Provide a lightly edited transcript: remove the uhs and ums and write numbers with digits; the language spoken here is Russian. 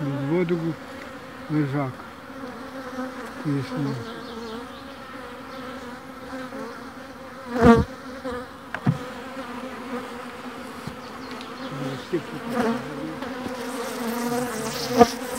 плюс воду, лежак. Если...